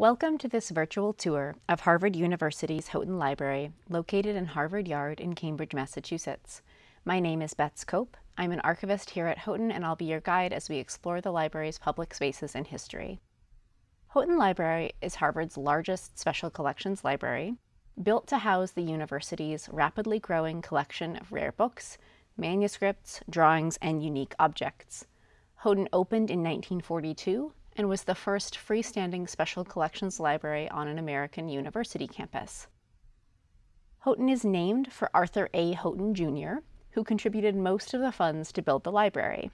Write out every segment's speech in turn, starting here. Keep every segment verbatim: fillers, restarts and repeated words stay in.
Welcome to this virtual tour of Harvard University's Houghton Library, located in Harvard Yard in Cambridge, Massachusetts. My name is Beth Cope. I'm an archivist here at Houghton, and I'll be your guide as we explore the library's public spaces and history. Houghton Library is Harvard's largest special collections library, built to house the university's rapidly growing collection of rare books, manuscripts, drawings, and unique objects. Houghton opened in nineteen forty-two, and was the first freestanding special collections library on an American university campus. Houghton is named for Arthur A. Houghton Junior, who contributed most of the funds to build the library.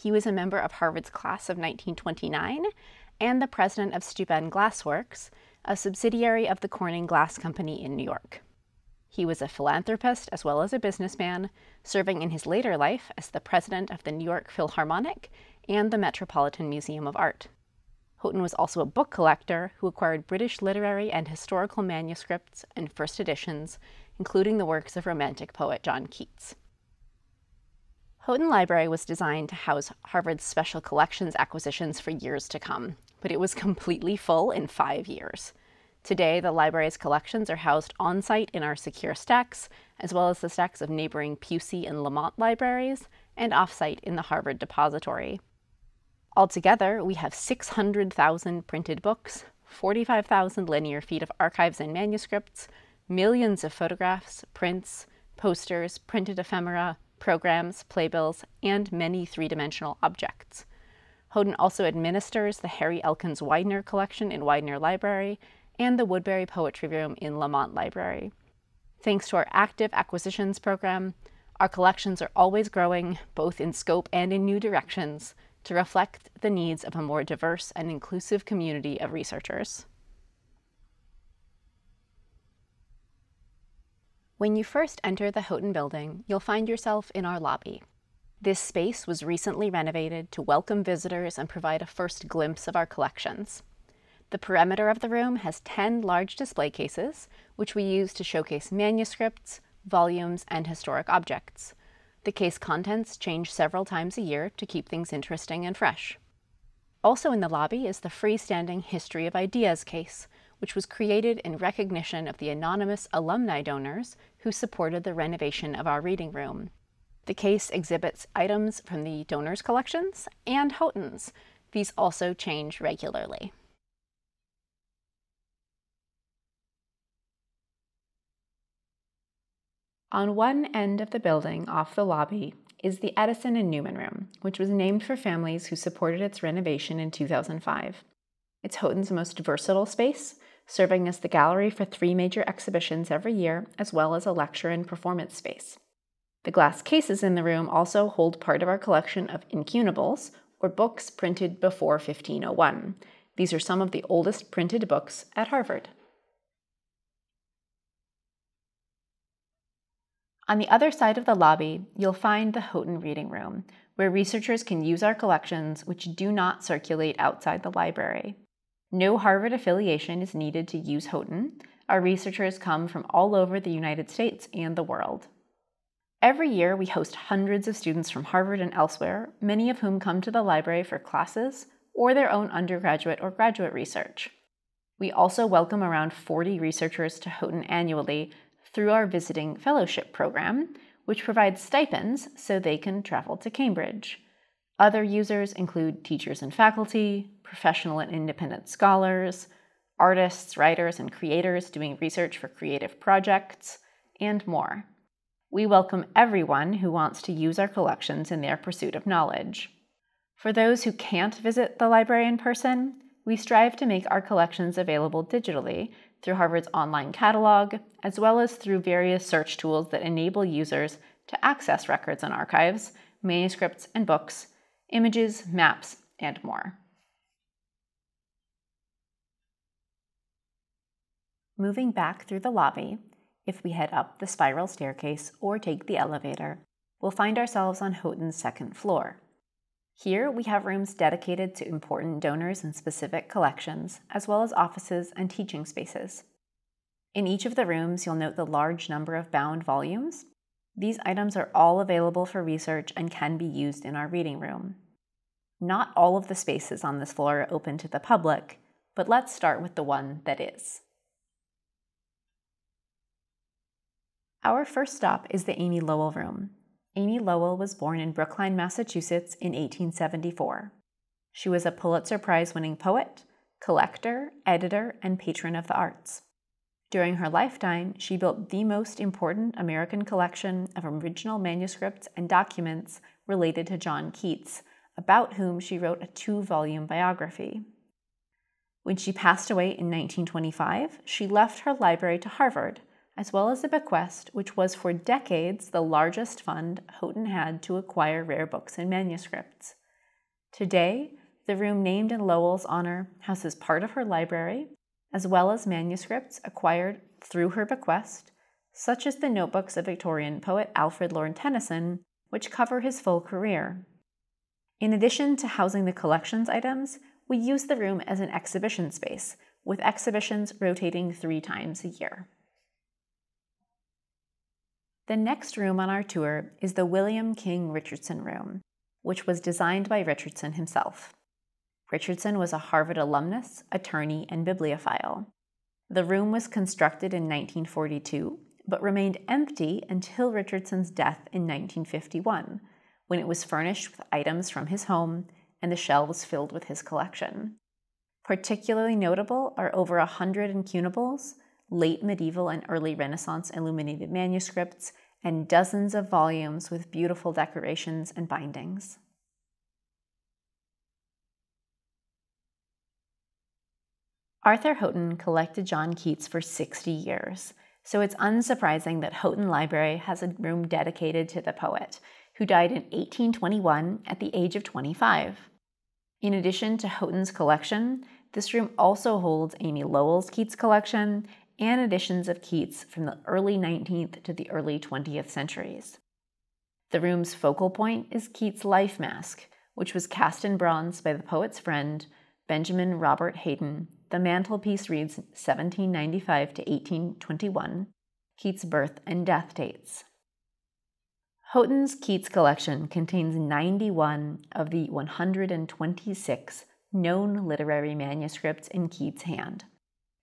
He was a member of Harvard's class of nineteen twenty-nine and the president of Steuben Glassworks, a subsidiary of the Corning Glass Company in New York. He was a philanthropist as well as a businessman, serving in his later life as the president of the New York Philharmonic and the Metropolitan Museum of Art. Houghton was also a book collector who acquired British literary and historical manuscripts and first editions, including the works of Romantic poet John Keats. Houghton Library was designed to house Harvard's special collections acquisitions for years to come, but it was completely full in five years. Today, the library's collections are housed on-site in our secure stacks, as well as the stacks of neighboring Pusey and Lamont libraries, and off-site in the Harvard Depository. Altogether, we have six hundred thousand printed books, forty-five thousand linear feet of archives and manuscripts, millions of photographs, prints, posters, printed ephemera, programs, playbills, and many three-dimensional objects. Houghton also administers the Harry Elkins Widener Collection in Widener Library and the Woodbury Poetry Room in Lamont Library. Thanks to our active acquisitions program, our collections are always growing, both in scope and in new directions, to reflect the needs of a more diverse and inclusive community of researchers. When you first enter the Houghton building, you'll find yourself in our lobby. This space was recently renovated to welcome visitors and provide a first glimpse of our collections. The perimeter of the room has ten large display cases, which we use to showcase manuscripts, volumes, and historic objects. The case contents change several times a year to keep things interesting and fresh. Also in the lobby is the freestanding History of Ideas case, which was created in recognition of the anonymous alumni donors who supported the renovation of our reading room. The case exhibits items from the donors' collections and Houghton's. These also change regularly. On one end of the building, off the lobby, is the Edison and Newman Room, which was named for families who supported its renovation in two thousand five. It's Houghton's most versatile space, serving as the gallery for three major exhibitions every year, as well as a lecture and performance space. The glass cases in the room also hold part of our collection of incunables, or books printed before fifteen oh one. These are some of the oldest printed books at Harvard. On the other side of the lobby, you'll find the Houghton Reading Room, where researchers can use our collections, which do not circulate outside the library. No Harvard affiliation is needed to use Houghton. Our researchers come from all over the United States and the world. Every year, we host hundreds of students from Harvard and elsewhere, many of whom come to the library for classes or their own undergraduate or graduate research. We also welcome around forty researchers to Houghton annually, through our visiting fellowship program, which provides stipends so they can travel to Cambridge. Other users include teachers and faculty, professional and independent scholars, artists, writers, and creators doing research for creative projects, and more. We welcome everyone who wants to use our collections in their pursuit of knowledge. For those who can't visit the library in person, we strive to make our collections available digitally through Harvard's online catalog, as well as through various search tools that enable users to access records and archives, manuscripts and books, images, maps, and more. Moving back through the lobby, if we head up the spiral staircase or take the elevator, we'll find ourselves on Houghton's second floor. Here, we have rooms dedicated to important donors and specific collections, as well as offices and teaching spaces. In each of the rooms, you'll note the large number of bound volumes. These items are all available for research and can be used in our reading room. Not all of the spaces on this floor are open to the public, but let's start with the one that is. Our first stop is the Amy Lowell Room. Amy Lowell was born in Brookline, Massachusetts in eighteen seventy-four. She was a Pulitzer Prize-winning poet, collector, editor, and patron of the arts. During her lifetime, she built the most important American collection of original manuscripts and documents related to John Keats, about whom she wrote a two-volume biography. When she passed away in nineteen twenty-five, she left her library to Harvard, as well as a bequest which was for decades the largest fund Houghton had to acquire rare books and manuscripts. Today, the room named in Lowell's honor houses part of her library, as well as manuscripts acquired through her bequest, such as the notebooks of Victorian poet Alfred Lord Tennyson, which cover his full career. In addition to housing the collections items, we use the room as an exhibition space, with exhibitions rotating three times a year. The next room on our tour is the William King Richardson Room, which was designed by Richardson himself. Richardson was a Harvard alumnus, attorney, and bibliophile. The room was constructed in nineteen forty-two, but remained empty until Richardson's death in nineteen fifty-one, when it was furnished with items from his home and the shelves filled with his collection. Particularly notable are over a hundred incunables, late medieval and early Renaissance illuminated manuscripts, and dozens of volumes with beautiful decorations and bindings. Arthur Houghton collected John Keats for sixty years, so it's unsurprising that Houghton Library has a room dedicated to the poet, who died in eighteen twenty-one at the age of twenty-five. In addition to Houghton's collection, this room also holds Amy Lowell's Keats collection and editions of Keats from the early nineteenth to the early twentieth centuries. The room's focal point is Keats' life mask, which was cast in bronze by the poet's friend, Benjamin Robert Haydon. The mantelpiece reads seventeen ninety-five to eighteen twenty-one, Keats' birth and death dates. Houghton's Keats collection contains ninety-one of the one hundred twenty-six known literary manuscripts in Keats' hand,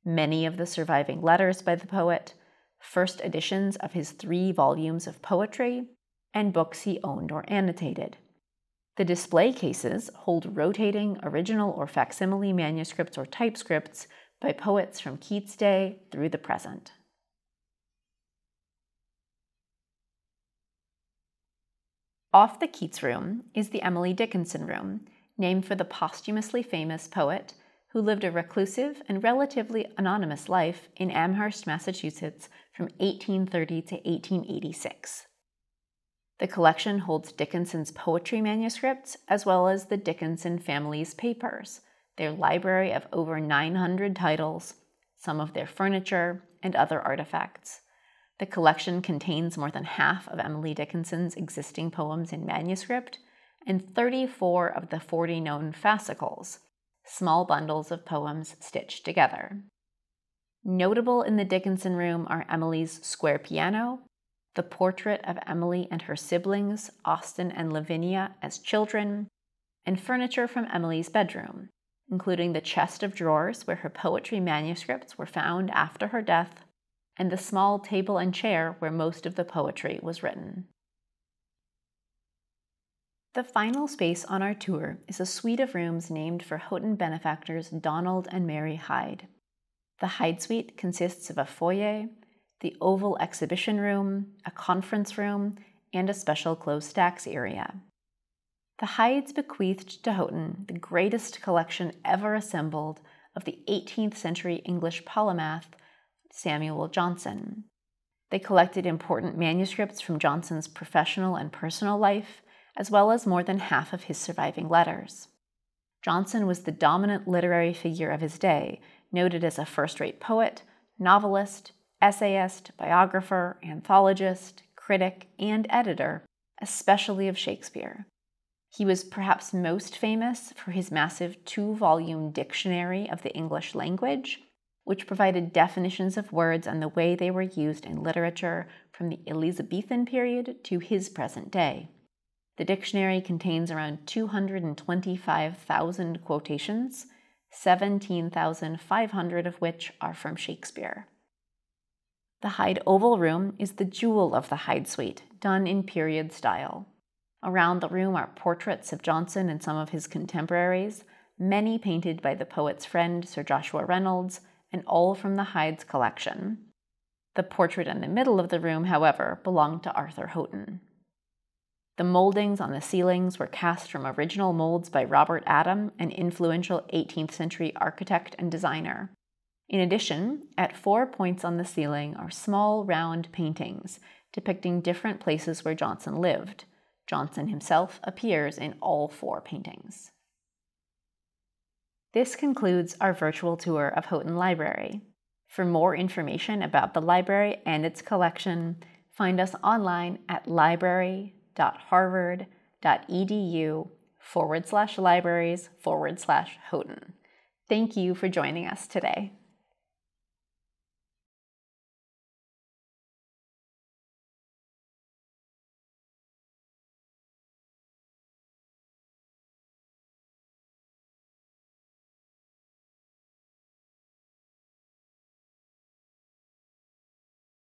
many of the surviving letters by the poet, first editions of his three volumes of poetry, and books he owned or annotated. The display cases hold rotating original or facsimile manuscripts or typescripts by poets from Keats' day through the present. Off the Keats Room is the Emily Dickinson Room, named for the posthumously famous poet who lived a reclusive and relatively anonymous life in Amherst, Massachusetts from eighteen thirty to eighteen eighty-six. The collection holds Dickinson's poetry manuscripts as well as the Dickinson family's papers, their library of over nine hundred titles, some of their furniture, and other artifacts. The collection contains more than half of Emily Dickinson's existing poems in manuscript and thirty-four of the forty known fascicles, small bundles of poems stitched together. Notable in the Dickinson Room are Emily's square piano, the portrait of Emily and her siblings, Austin and Lavinia, as children, and furniture from Emily's bedroom, including the chest of drawers where her poetry manuscripts were found after her death, and the small table and chair where most of the poetry was written. The final space on our tour is a suite of rooms named for Houghton benefactors Donald and Mary Hyde. The Hyde Suite consists of a foyer, the oval exhibition room, a conference room, and a special closed stacks area. The Hydes bequeathed to Houghton the greatest collection ever assembled of the eighteenth century English polymath Samuel Johnson. They collected important manuscripts from Johnson's professional and personal life, as well as more than half of his surviving letters. Johnson was the dominant literary figure of his day, noted as a first-rate poet, novelist, essayist, biographer, anthologist, critic, and editor, especially of Shakespeare. He was perhaps most famous for his massive two-volume dictionary of the English language, which provided definitions of words and the way they were used in literature from the Elizabethan period to his present day. The dictionary contains around two hundred twenty-five thousand quotations, seventeen thousand five hundred of which are from Shakespeare. The Hyde Oval Room is the jewel of the Hyde Suite, done in period style. Around the room are portraits of Johnson and some of his contemporaries, many painted by the poet's friend Sir Joshua Reynolds, and all from the Hyde's collection. The portrait in the middle of the room, however, belonged to Arthur Houghton. The moldings on the ceilings were cast from original molds by Robert Adam, an influential eighteenth century architect and designer. In addition, at four points on the ceiling are small, round paintings depicting different places where Johnson lived. Johnson himself appears in all four paintings. This concludes our virtual tour of Houghton Library. For more information about the library and its collection, find us online at library.harvard.edu forward slash libraries forward slash Houghton. Thank you for joining us today.